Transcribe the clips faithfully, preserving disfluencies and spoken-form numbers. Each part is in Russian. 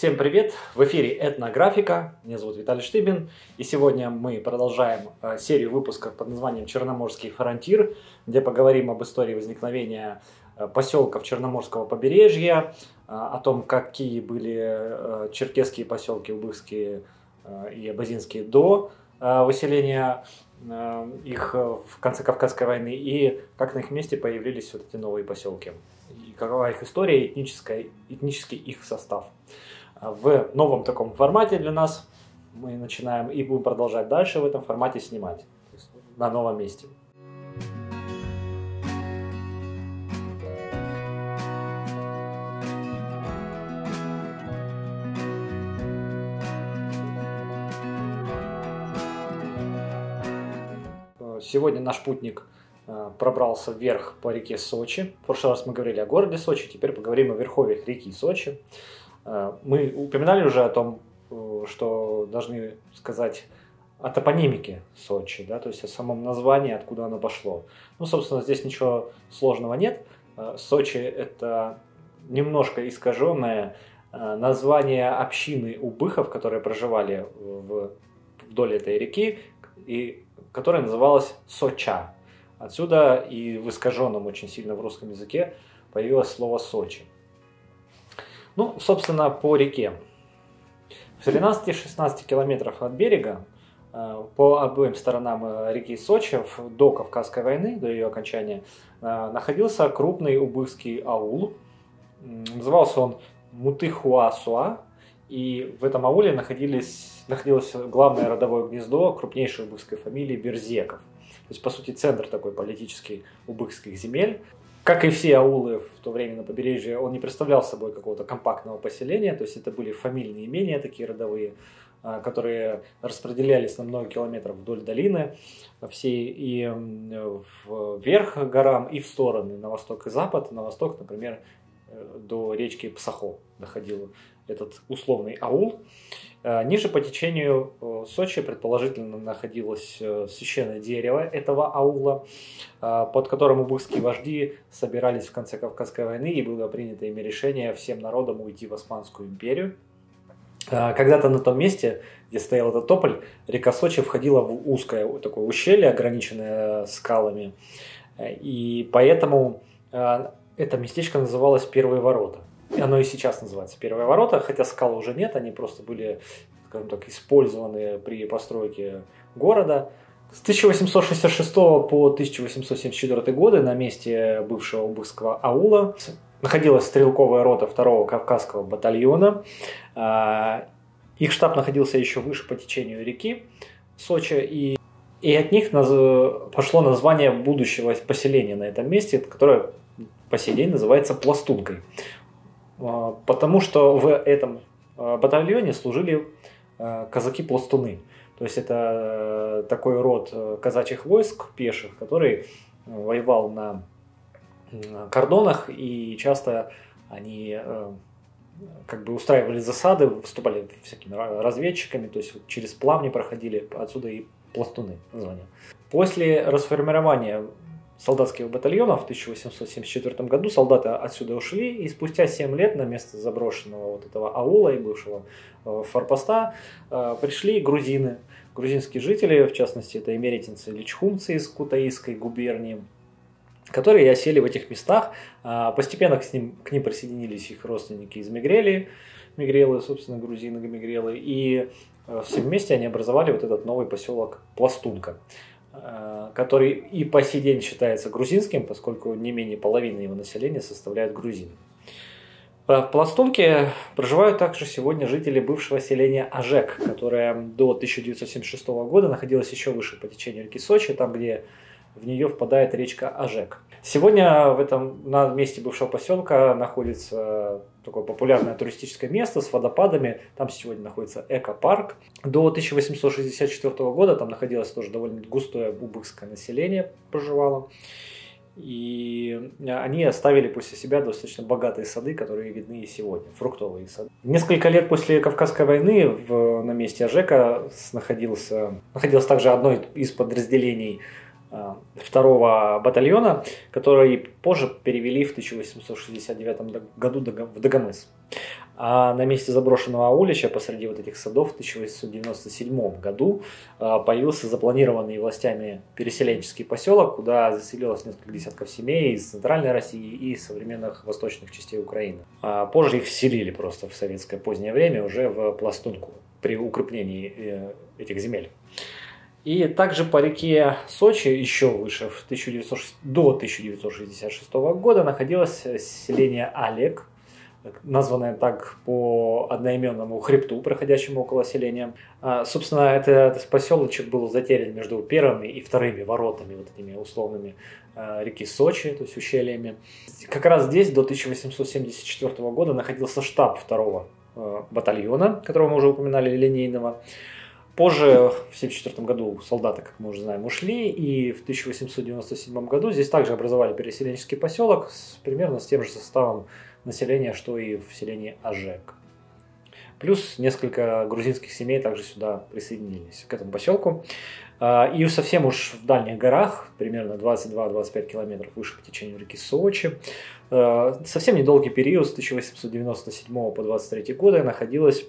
Всем привет! В эфире «Этнографика». Меня зовут Виталий Штыбин. И сегодня мы продолжаем серию выпусков под названием «Черноморский фронтир», где поговорим об истории возникновения поселков Черноморского побережья, о том, какие были черкесские поселки, убыхские и абазинские до выселения их в конце Кавказской войны, и как на их месте появились вот эти новые поселки, и какова их история, этнический, этнический их состав. В новом таком формате для нас мы начинаем и будем продолжать дальше в этом формате снимать, то есть на новом месте. Сегодня наш путник пробрался вверх по реке Сочи. В прошлый раз мы говорили о городе Сочи, теперь поговорим о верховьях реки Сочи. Мы упоминали уже о том, что должны сказать о топонимике Сочи, да, то есть о самом названии, откуда оно пошло. Ну, собственно, здесь ничего сложного нет. Сочи — это немножко искаженное название общины убыхов, которые проживали в, вдоль этой реки, и которая называлась Соча. Отсюда и в искаженном очень сильно в русском языке появилось слово Сочи. Ну, собственно, по реке. В тринадцати-шестнадцати километров от берега по обеим сторонам реки Сочи до Кавказской войны, до ее окончания, находился крупный убыхский аул. Назывался он Мутыхуасуа. И в этом ауле находились, находилось главное родовое гнездо крупнейшей убыхской фамилии Берзеков. То есть, по сути, центр такой политический убыхских земель. Как и все аулы в то время на побережье, он не представлял собой какого-то компактного поселения. То есть это были фамильные имения такие родовые, которые распределялись на много километров вдоль долины, все и вверх горам, и в стороны, на восток и запад. На восток, например, до речки Псахо доходил этот условный аул. Ниже по течению Сочи предположительно находилось священное дерево этого аула, под которым убыхские вожди собирались в конце Кавказской войны, и было принято ими решение всем народам уйти в Османскую империю. Когда-то на том месте, где стоял этот тополь, река Сочи входила в узкое такое ущелье, ограниченное скалами, и поэтому это местечко называлось Первые ворота. И оно и сейчас называется Первые ворота, хотя скал уже нет, они просто были, скажем так, использованы при постройке города. С тысяча восемьсот шестьдесят шестого по тысяча восемьсот семьдесят четвёртый годы на месте бывшего убыхского аула находилась стрелковая рота второго Кавказского батальона. Их штаб находился еще выше по течению реки Сочи, и, и от них наз... пошло название будущего поселения на этом месте, которое по сей день называется Пластункой. Потому что в этом батальоне служили казаки-пластуны. То есть это такой род казачьих войск, пеших, который воевал на кордонах, и часто они как бы устраивали засады, выступали всякими разведчиками, то есть через плавни проходили, отсюда и пластуны название. После расформирования солдатских батальонов в тысяча восемьсот семьдесят четвёртом году солдаты отсюда ушли, и спустя семь лет на место заброшенного вот этого аула и бывшего форпоста пришли грузины. Грузинские жители, в частности, это имеретинцы и личхунцы из Кутаисской губернии, которые осели в этих местах. Постепенно к ним, к ним присоединились их родственники из Мигрели, мигрелы, собственно, грузины мигрелы, и все вместе они образовали вот этот новый поселок Пластунка, который и по сей день считается грузинским, поскольку не менее половины его населения составляют грузины. В Пластунке проживают также сегодня жители бывшего селения Ажек, которое до тысяча девятьсот семьдесят шестого года находилось еще выше по течению реки Сочи, там, где в нее впадает речка Ажек. Сегодня в этом, на месте бывшего поселка находится такое популярное туристическое место с водопадами. Там сегодня находится экопарк. До тысяча восемьсот шестьдесят четвёртого года там находилось тоже довольно густое убыхское население, проживало. И они оставили после себя достаточно богатые сады, которые видны и сегодня, фруктовые сады. Несколько лет после Кавказской войны в, на месте Ажека находился, находилось также одно из подразделений второго батальона, который позже перевели в тысяча восемьсот шестьдесят девятом году в Даганес. А на месте заброшенного аулища посреди вот этих садов в тысяча восемьсот девяносто седьмом году появился запланированный властями переселенческий поселок, куда заселилось несколько десятков семей из Центральной России и современных восточных частей Украины. А позже их вселили просто в советское позднее время уже в Пластунку при укреплении этих земель. И также по реке Сочи, еще выше, в тысяча девятьсот шестидесятом, до тысяча девятьсот шестьдесят шестого года находилось селение Алек, названное так по одноименному хребту, проходящему около селения. Собственно, этот поселочек был затерян между первыми и вторыми воротами, вот этими условными, реки Сочи, то есть ущельями. Как раз здесь до тысяча восемьсот семьдесят четвёртого года находился штаб второго батальона, которого мы уже упоминали, линейного. Позже, в тысяча девятьсот семьдесят четвёртом году, солдаты, как мы уже знаем, ушли, и в тысяча восемьсот девяносто седьмом году здесь также образовали переселенческий поселок с, примерно с тем же составом населения, что и в селении Ажек. Плюс несколько грузинских семей также сюда присоединились, к этому поселку. И совсем уж в дальних горах, примерно двадцать два — двадцать пять километров выше по течению реки Сочи, совсем недолгий период с тысяча восемьсот девяносто седьмого по двадцать третий годы находилось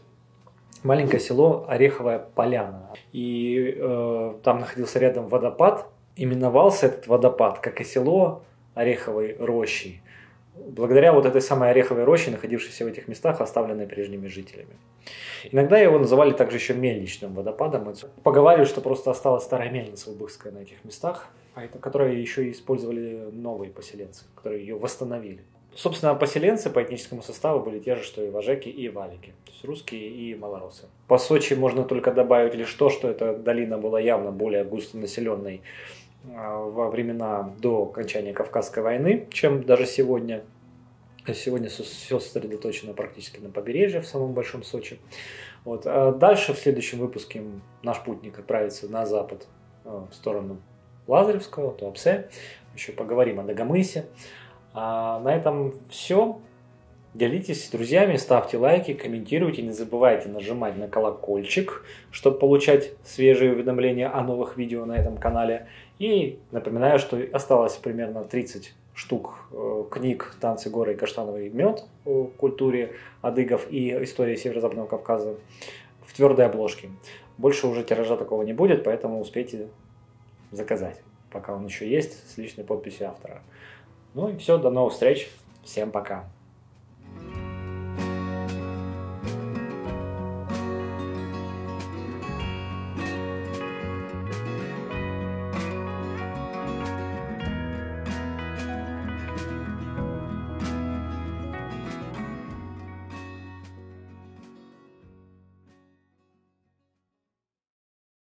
маленькое село Ореховая Поляна. И э, там находился рядом водопад. Именовался этот водопад, как и село, Ореховой Рощей. Благодаря вот этой самой Ореховой Роще, находившейся в этих местах, оставленной прежними жителями. Иногда его называли также еще Мельничным водопадом. Поговаривают, что просто осталась старая мельница убыхская на этих местах, которую еще и использовали новые поселенцы, которые ее восстановили. Собственно, поселенцы по этническому составу были те же, что и вожеки, и валики, то есть русские и малоросы. По Сочи можно только добавить лишь то, что эта долина была явно более густонаселенной во времена до окончания Кавказской войны, чем даже сегодня. Сегодня все сосредоточено практически на побережье в самом большом Сочи. Вот. А дальше в следующем выпуске наш путник отправится на запад, в сторону Лазаревского, Туапсе. Еще поговорим о Нагомысе. А на этом все. Делитесь с друзьями, ставьте лайки, комментируйте. Не забывайте нажимать на колокольчик, чтобы получать свежие уведомления о новых видео на этом канале. И напоминаю, что осталось примерно тридцать штук книг «Танцы, горы и каштановый мед» о культуре адыгов и истории Северо-Западного Кавказа в твердой обложке. Больше уже тиража такого не будет, поэтому успейте заказать, пока он еще есть, с личной подписью автора. Ну и все, до новых встреч, всем пока!